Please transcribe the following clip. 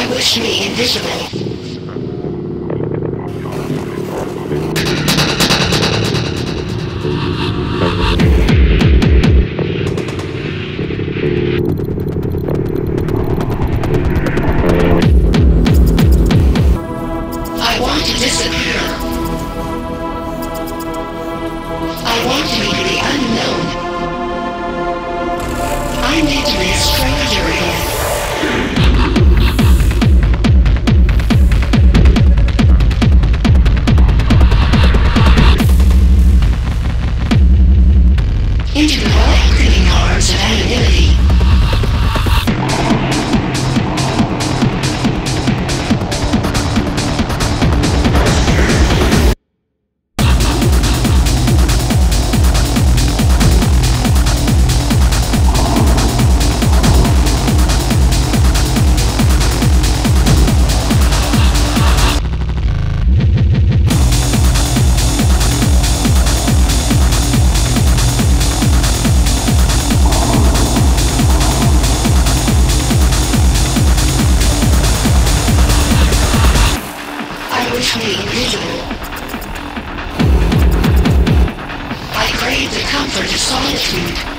I wish to be invisible. I crave the comfort of solitude.